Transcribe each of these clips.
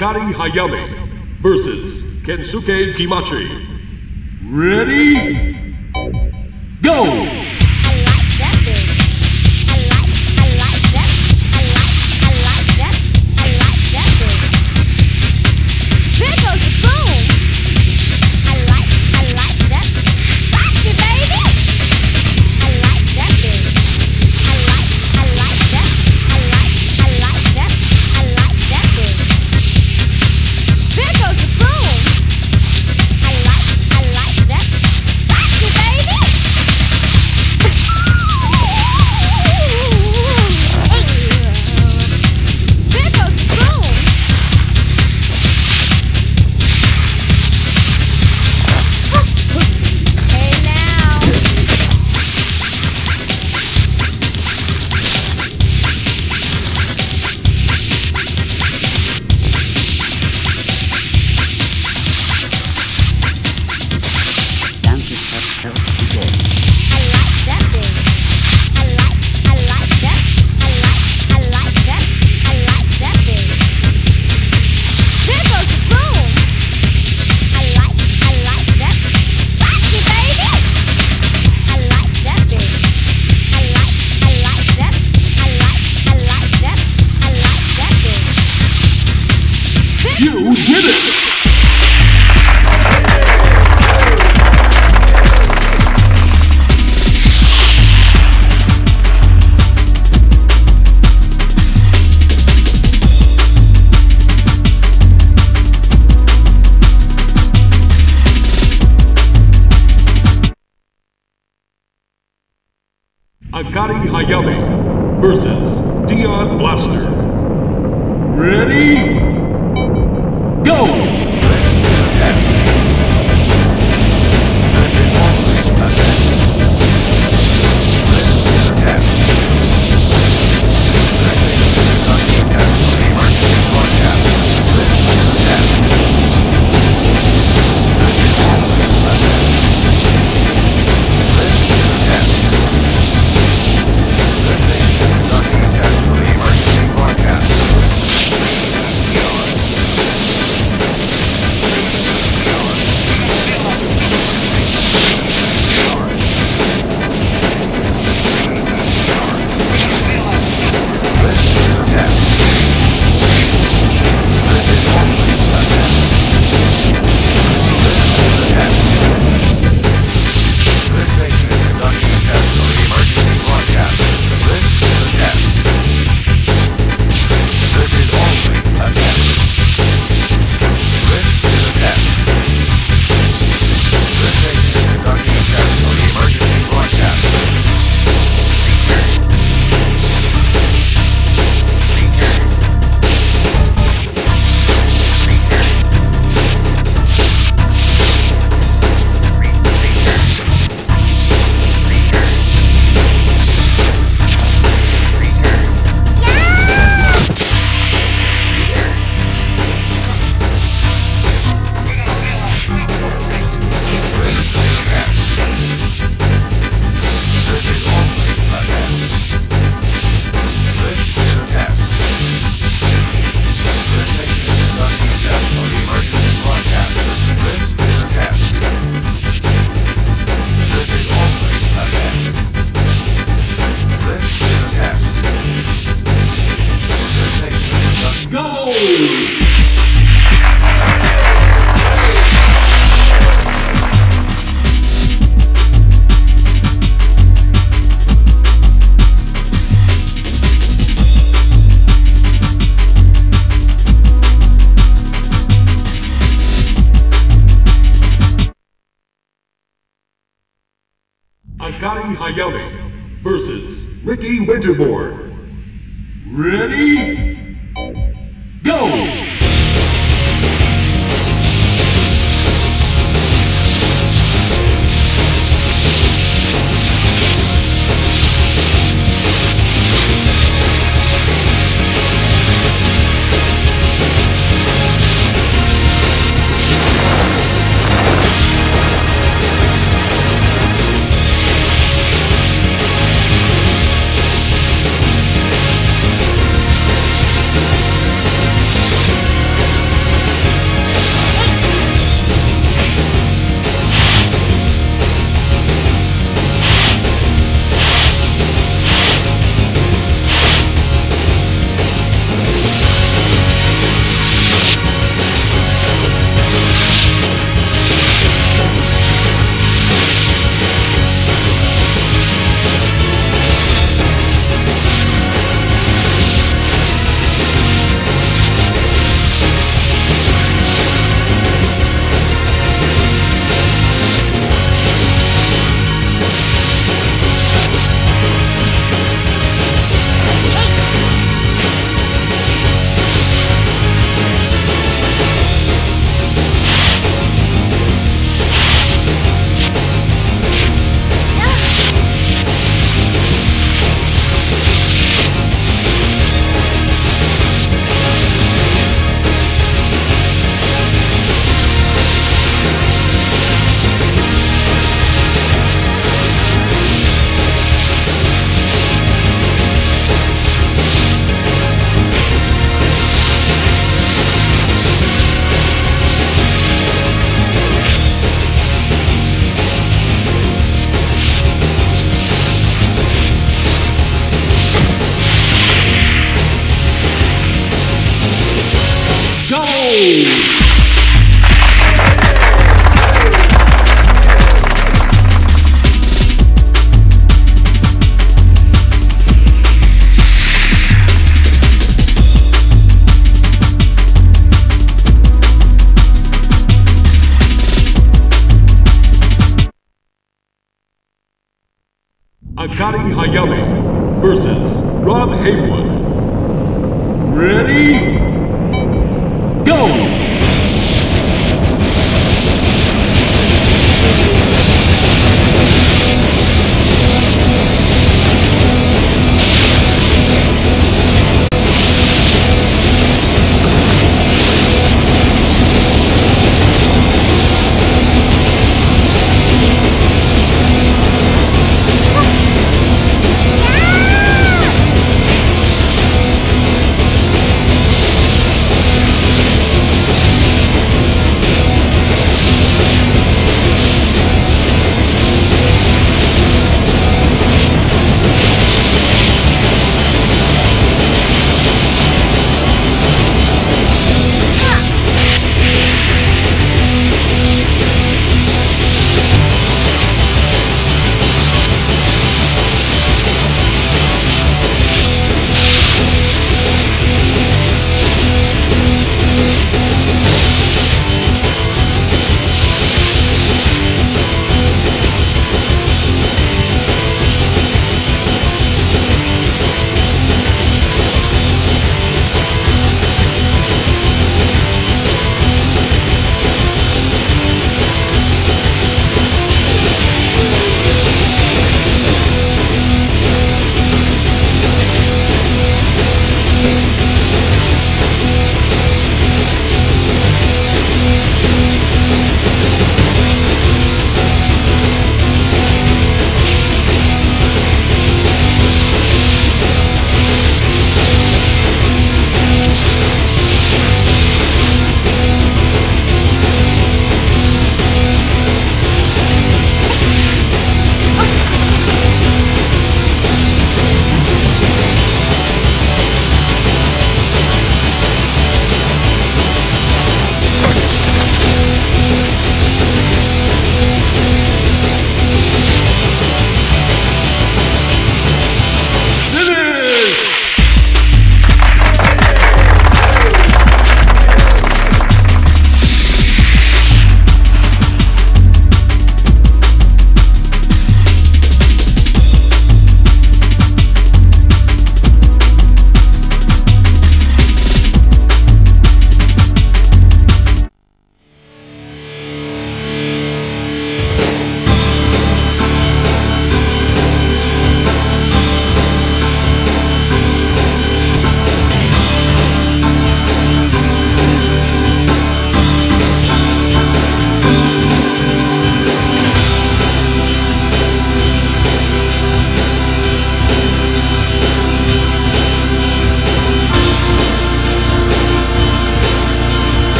Akari Hayami versus Kensuke Kimachi. Ready? Go! You did it! Akari Hayami versus Dion Blaster. Ready? Go! Akari Hayami versus Ricky Winterborn. Ready? Go! Whoa! Akari Hayami versus Rob Haywood. Ready? Go!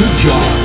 Good job.